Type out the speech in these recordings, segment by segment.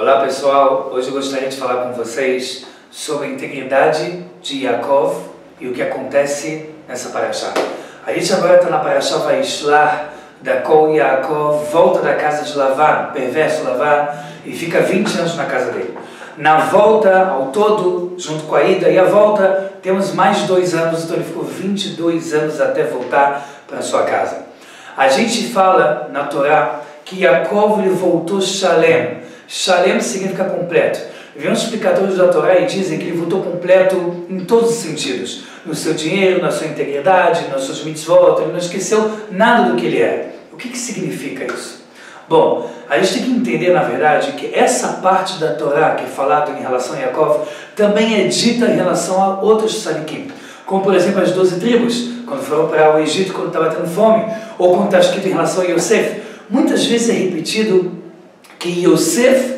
Olá pessoal, hoje eu gostaria de falar com vocês sobre a integridade de Yaakov e o que acontece nessa paraxá. A gente agora está na paraxá Vaishlar, da qual Yaakov volta da casa de Lavan, perverso Lavan, e fica 20 anos na casa dele. Na volta, ao todo, junto com a ida e a volta, temos mais 2 anos, então ele ficou 22 anos até voltar para sua casa. A gente fala na Torá que Yaakov voltou Shalem. Shalem significa completo. Vêm os explicadores da Torá e dizem que ele voltou completo em todos os sentidos. No seu dinheiro, na sua integridade, nas suas mitzvot, ele não esqueceu nada do que ele é. O que significa isso? Bom, a gente tem que entender, na verdade, que essa parte da Torá que é falada em relação a Yaakov também é dita em relação a outros salikim. Como, por exemplo, as 12 tribos, quando foram para o Egito, quando estava tendo fome, ou quando está escrito em relação a Yosef. Muitas vezes é repetido que Yosef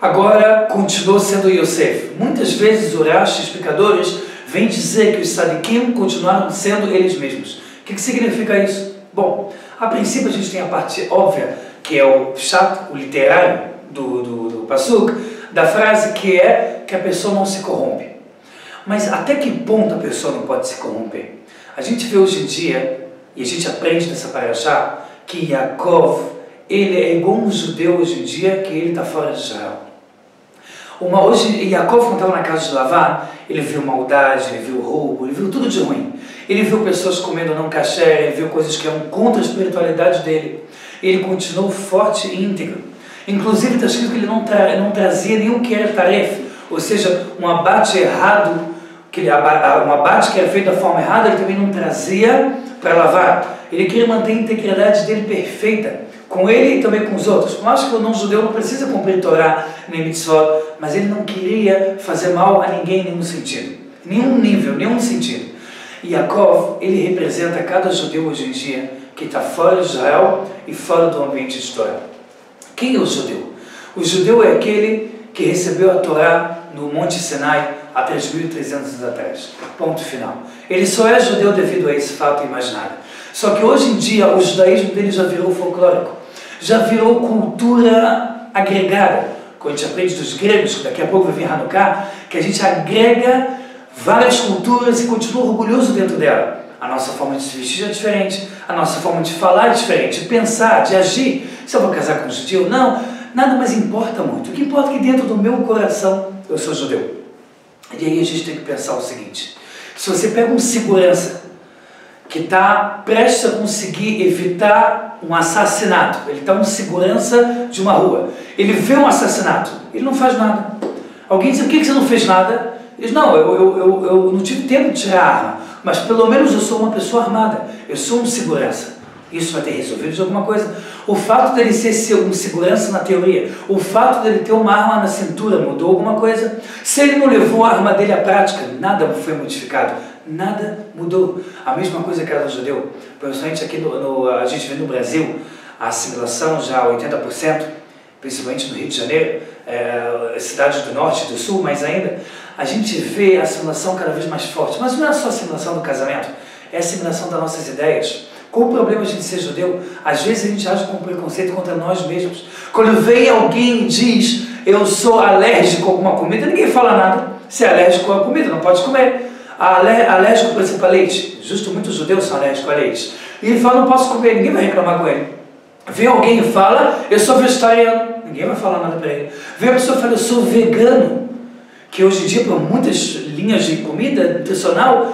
agora continuou sendo Yosef. Muitas vezes os explicadores vêm dizer que os Sadequim continuaram sendo eles mesmos. O que significa isso? Bom, a princípio a gente tem a parte óbvia, que é o pshat, o literário do Passuk, da frase que é que a pessoa não se corrompe. Mas até que ponto a pessoa não pode se corromper? A gente vê hoje em dia, e a gente aprende nessa paraxá, que Yaakov ele é igual um judeu hoje em dia, que ele está fora de Israel. Yaakov, quando estava na casa de Lavan, ele viu maldade, ele viu roubo, ele viu tudo de ruim. Ele viu pessoas comendo não casher, ele viu coisas que eram contra a espiritualidade dele. Ele continuou forte e íntegro. Inclusive, está escrito que ele não trazia nenhum que era tarefa, ou seja, um abate errado, um abate que era feito da forma errada, ele também não trazia para lavar. Ele queria manter a integridade dele perfeita, com ele e também com os outros. Por mais que o não-judeu não precisa cumprir Torá nem Mitzvot, mas ele não queria fazer mal a ninguém em nenhum sentido, nenhum nível, nenhum sentido. E Yaakov, ele representa cada judeu hoje em dia que está fora de Israel e fora do ambiente de Torá. Quem é o judeu? O judeu é aquele que recebeu a Torá no Monte Sinai há 3.300 anos atrás. Ponto final. Ele só é judeu devido a esse fato imaginário. Só que hoje em dia o judaísmo dele já virou folclórico, já virou cultura agregada. Quando a gente aprende dos gregos, que daqui a pouco vai vir Hanukkah, que a gente agrega várias culturas e continua orgulhoso dentro dela. A nossa forma de se vestir é diferente, a nossa forma de falar é diferente, de pensar, de agir. Se eu vou casar com um judeu, não, nada mais importa muito. O que importa é que dentro do meu coração eu sou judeu. E aí a gente tem que pensar o seguinte: se você pega um segurança que está prestes a conseguir evitar um assassinato, ele está um segurança de uma rua, ele vê um assassinato, ele não faz nada. Alguém diz: por que você não fez nada? Ele diz: não, eu não tive tempo de tirar a arma, mas pelo menos eu sou uma pessoa armada, eu sou um segurança. Isso vai ter resolvido de alguma coisa. O fato dele ser um segurança na teoria, o fato dele ter uma arma na cintura mudou alguma coisa? Se ele não levou a arma dele à prática, nada foi modificado. Nada mudou. A mesma coisa que era no judeu. Principalmente aqui a gente vê no Brasil, a assimilação já 80%, principalmente no Rio de Janeiro, cidades do norte e do sul, mas ainda, a gente vê a assimilação cada vez mais forte. Mas não é só a assimilação do casamento, é a assimilação das nossas ideias. Qual o problema de ser judeu? Às vezes a gente age com preconceito contra nós mesmos. Quando vem alguém e diz: eu sou alérgico a alguma comida, ninguém fala nada. Se é alérgico a comida, não pode comer. Alérgico, por exemplo, a leite. Justo, muitos judeus são alérgicos a leite. E ele fala: não posso comer, ninguém vai reclamar com ele. Vem alguém e fala: eu sou vegetariano, ninguém vai falar nada para ele. Vem a pessoa e fala: eu sou vegano, que hoje em dia, por muitas linhas de comida nutricional,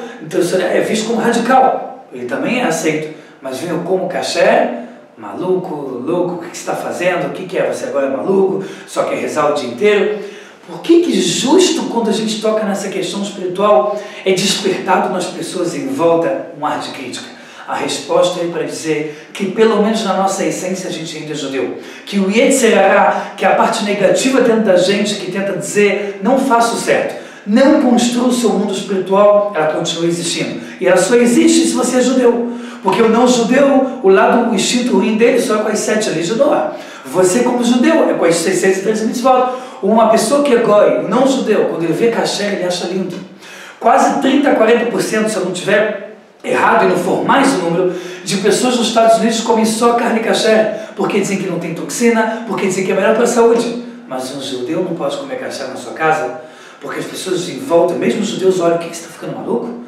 é visto como radical. Ele também é aceito. Mas vem como casher, maluco, louco, o que você está fazendo? O que é? Você agora é maluco, só quer rezar o dia inteiro. Por que justo quando a gente toca nessa questão espiritual é despertado nas pessoas em volta um ar de crítica? A resposta é para dizer que pelo menos na nossa essência a gente ainda é judeu. Que o ietzerará, que é a parte negativa dentro da gente que tenta dizer: não faça o certo, não construa o seu mundo espiritual, ela continua existindo. E ela só existe se você é judeu. Porque o não judeu, o lado, o instinto ruim dele só é com as 7 leis de Torá. Você como judeu é com as 603 mitzvot. Uma pessoa que é goi, o não judeu, quando ele vê kasher, ele acha lindo. Quase 30%, 40%, se eu não tiver errado e não for mais o número, de pessoas nos Estados Unidos comem só carne kasher, porque dizem que não tem toxina, porque dizem que é melhor para a saúde. mas um judeu não pode comer casher na sua casa, porque as pessoas em volta, mesmo os judeus, olham, o que, você está ficando maluco?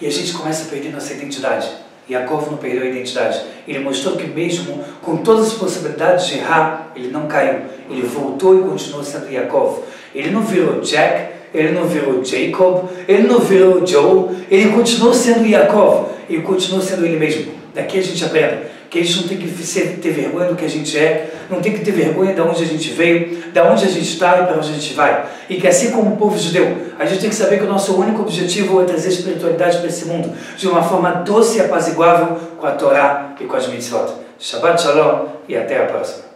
E a gente começa a perder nossa identidade. Yaakov não perdeu a identidade. Ele mostrou que mesmo com todas as possibilidades de errar, ele não caiu. Ele voltou e continuou sendo Yaakov. Ele não virou Jack, ele não virou Jacob, ele não virou Joe, ele continuou sendo Yaakov, ele continuou sendo ele mesmo. Daqui a gente aprende que a gente não tem que ter vergonha do que a gente é, não tem que ter vergonha de onde a gente veio, de onde a gente está e para onde a gente vai. E que assim como o povo judeu, a gente tem que saber que o nosso único objetivo é trazer espiritualidade para esse mundo, de uma forma doce e apaziguável com a Torá e com as Mitzvot. Shabbat shalom e até a próxima.